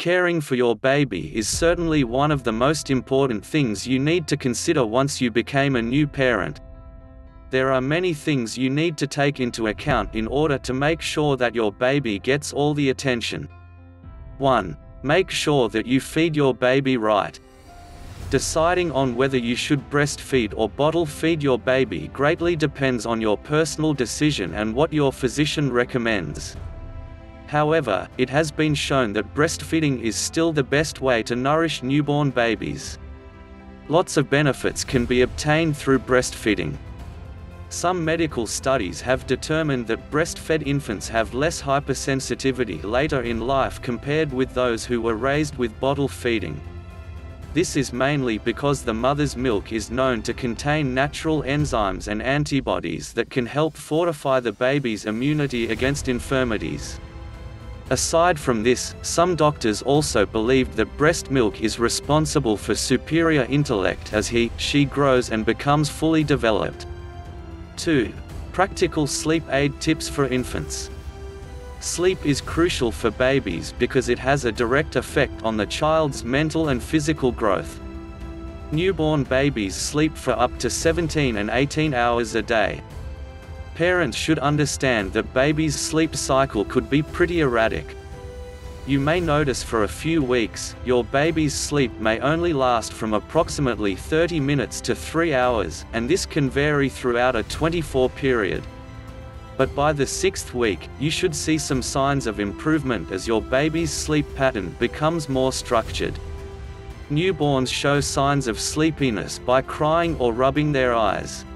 Caring for your baby is certainly one of the most important things you need to consider once you became a new parent. There are many things you need to take into account in order to make sure that your baby gets all the attention. 1. Make sure that you feed your baby right. Deciding on whether you should breastfeed or bottle feed your baby greatly depends on your personal decision and what your physician recommends. However, it has been shown that breastfeeding is still the best way to nourish newborn babies. Lots of benefits can be obtained through breastfeeding. Some medical studies have determined that breastfed infants have less hypersensitivity later in life compared with those who were raised with bottle feeding. This is mainly because the mother's milk is known to contain natural enzymes and antibodies that can help fortify the baby's immunity against infirmities. Aside from this, some doctors also believed that breast milk is responsible for superior intellect as she grows and becomes fully developed. 2. Practical sleep aid tips for infants. Sleep is crucial for babies because it has a direct effect on the child's mental and physical growth. Newborn babies sleep for up to 17 and 18 hours a day. Parents should understand that babies' sleep cycle could be pretty erratic. You may notice for a few weeks, your baby's sleep may only last from approximately 30 minutes to 3 hours, and this can vary throughout a 24-hour period. But by the 6th week, you should see some signs of improvement as your baby's sleep pattern becomes more structured. Newborns show signs of sleepiness by crying or rubbing their eyes.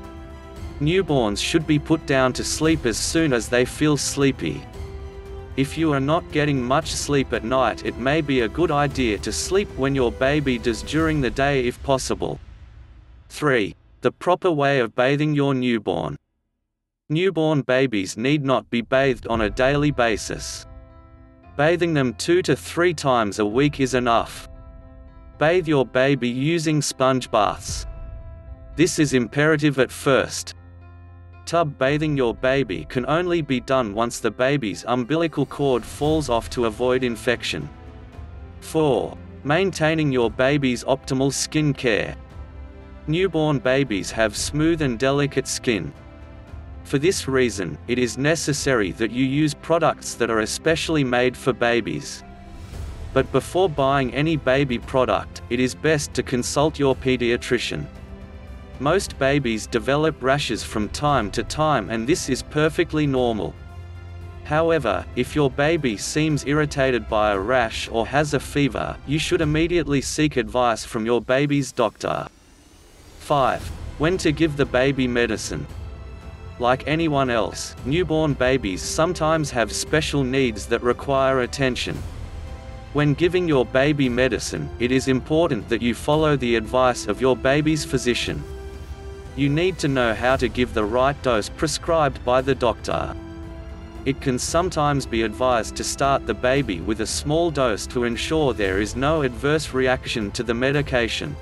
Newborns should be put down to sleep as soon as they feel sleepy. If you are not getting much sleep at night, it may be a good idea to sleep when your baby does during the day if possible. 3. The proper way of bathing your newborn. Newborn babies need not be bathed on a daily basis. Bathing them 2 to 3 times a week is enough. Bathe your baby using sponge baths. This is imperative at first. Tub bathing your baby can only be done once the baby's umbilical cord falls off to avoid infection. 4. Maintaining your baby's optimal skin care. Newborn babies have smooth and delicate skin. For this reason, it is necessary that you use products that are especially made for babies. But before buying any baby product, it is best to consult your pediatrician. Most babies develop rashes from time to time, and this is perfectly normal. However, if your baby seems irritated by a rash or has a fever, you should immediately seek advice from your baby's doctor. 5. When to give the baby medicine. Like anyone else, newborn babies sometimes have special needs that require attention. When giving your baby medicine, it is important that you follow the advice of your baby's physician. You need to know how to give the right dose prescribed by the doctor. It can sometimes be advised to start the baby with a small dose to ensure there is no adverse reaction to the medication.